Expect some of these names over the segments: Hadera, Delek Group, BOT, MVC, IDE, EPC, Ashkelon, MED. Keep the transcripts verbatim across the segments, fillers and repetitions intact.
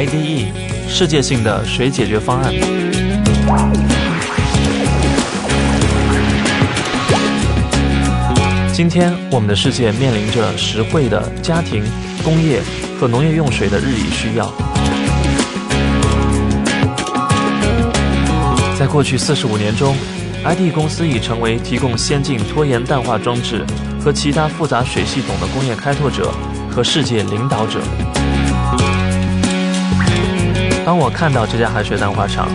I D E 世界性的水解决方案。今天，我们的世界面临着实惠的家庭、工业和农业用水的日益需要。在过去四十五年中 ，I D E 公司已成为提供先进脱盐淡化装置和其他复杂水系统的工业开拓者和世界领导者。 当我看到这家海水淡化厂，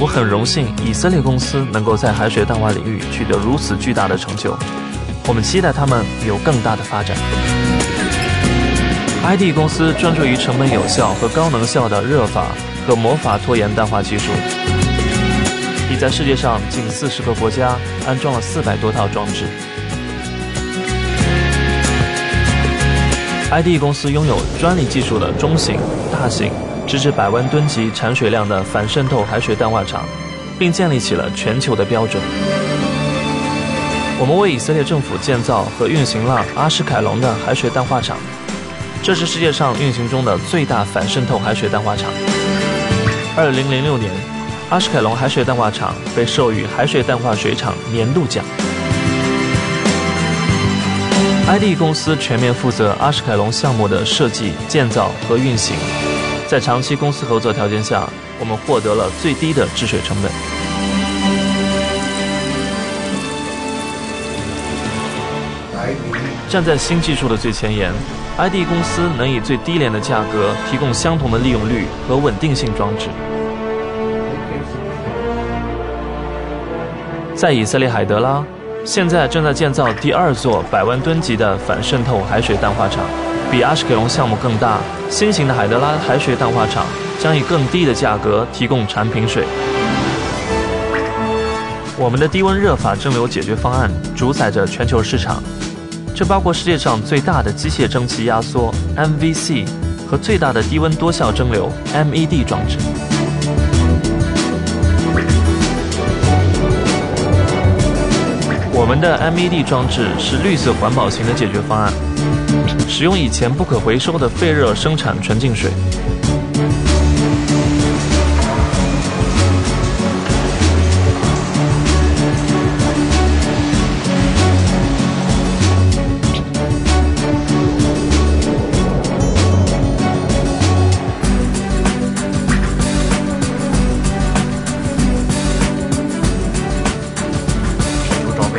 我很荣幸以色列公司能够在海水淡化领域取得如此巨大的成就。我们期待他们有更大的发展。I D E 公司专注于成本有效和高能效的热法和魔法脱盐淡化技术，已在世界上近四十个国家安装了四百多套装置。I D E 公司拥有专利技术的中型、大型。 直至百万吨级产水量的反渗透海水淡化厂，并建立起了全球的标准。我们为以色列政府建造和运行了阿什凯隆的海水淡化厂，这是世界上运行中的最大反渗透海水淡化厂。二零零六年，阿什凯隆海水淡化厂被授予海水淡化水厂年度奖。I D E 公司全面负责阿什凯隆项目的设计、建造和运行。 在长期公司合作条件下，我们获得了最低的治水成本。站在新技术的最前沿 ，I D E 公司能以最低廉的价格提供相同的利用率和稳定性装置。在以色列海德拉，现在正在建造第二座百万吨级的反渗透海水淡化厂。 比阿什凯隆项目更大，新型的海德拉海水淡化厂将以更低的价格提供产品水。我们的低温热法蒸馏解决方案主宰着全球市场，这包括世界上最大的机械蒸汽压缩 （M V C） 和最大的低温多效蒸馏 （M E D） 装置。我们的 M E D 装置是绿色环保型的解决方案。 使用以前不可回收的废热生产纯净水。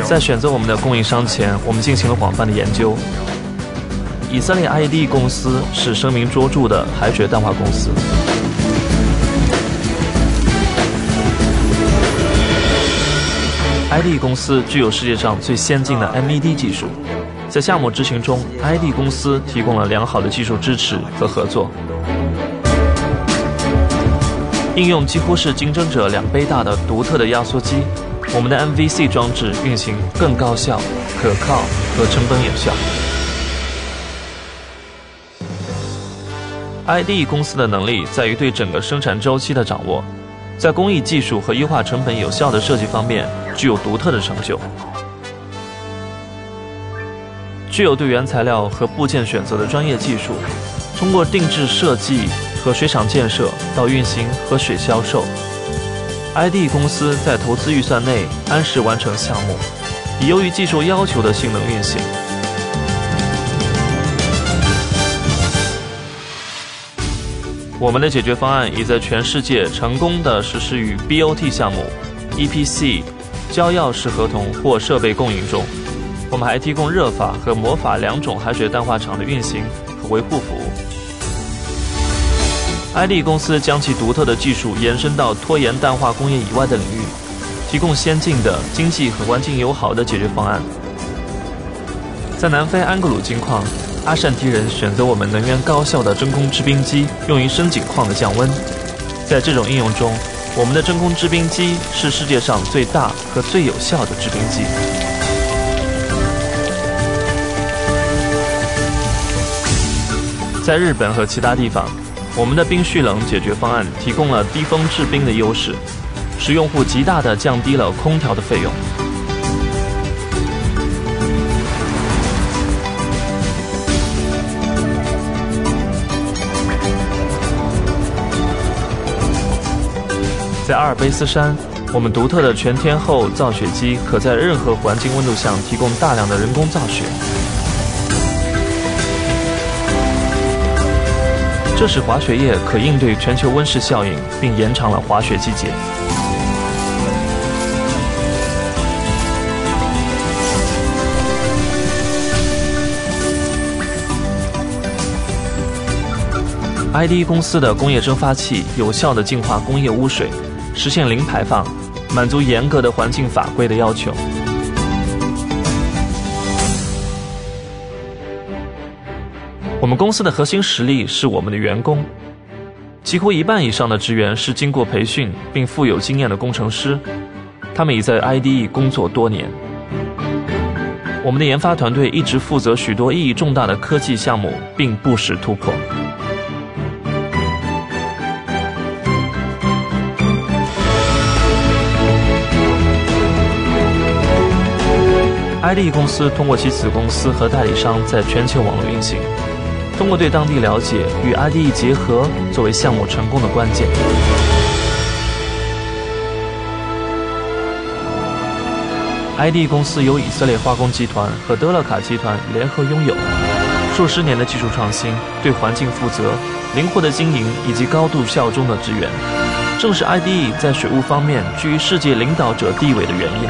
在选择我们的供应商前，我们进行了广泛的研究。 以色列 I D E 公司是声名卓著的海水淡化公司。I D E 公司具有世界上最先进的 M E D 技术，在项目执行中 ，I D E 公司提供了良好的技术支持和合作。应用几乎是竞争者两倍大的独特的压缩机，我们的 M V C 装置运行更高效、可靠和成本有效。 I D E 公司的能力在于对整个生产周期的掌握，在工艺技术和优化成本有效的设计方面具有独特的成就，具有对原材料和部件选择的专业技术，通过定制设计和水厂建设到运行和水销售 ，I D E 公司在投资预算内按时完成项目，以优于技术要求的性能运行。 我们的解决方案已在全世界成功地实施于 B O T 项目、E P C、交钥匙合同或设备供应中。我们还提供热法和魔法两种海水淡化厂的运行和维护服务。I D E 公司将其独特的技术延伸到脱盐淡化工业以外的领域，提供先进的、经济和环境友好的解决方案。在南非安格鲁金矿。 阿善提人选择我们能源高效的真空制冰机，用于深井矿的降温。在这种应用中，我们的真空制冰机是世界上最大和最有效的制冰机。在日本和其他地方，我们的冰蓄冷解决方案提供了低峰制冰的优势，使用户极大地降低了空调的费用。在阿尔卑斯山，我们独特的全天候造雪机可在任何环境温度下提供大量的人工造雪。这使滑雪业可应对全球温室效应，并延长了滑雪季节。 I D E 公司的工业蒸发器有效地净化工业污水，实现零排放，满足严格的环境法规的要求。我们公司的核心实力是我们的员工，几乎一半以上的职员是经过培训并富有经验的工程师，他们已在 I D E 工作多年。我们的研发团队一直负责许多意义重大的科技项目，并不时突破。 I D E 公司通过其子公司和代理商在全球网络运行，通过对当地了解与 I D E 结合作为项目成功的关键。I D E 公司由以色列化工集团和德勒卡集团联合拥有，数十年的技术创新、对环境负责、灵活的经营以及高度效忠的职员，正是 I D E 在水务方面居于世界领导者地位的原因。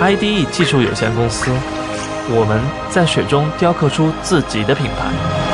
I D E 技术有限公司，我们在水中雕刻出自己的品牌。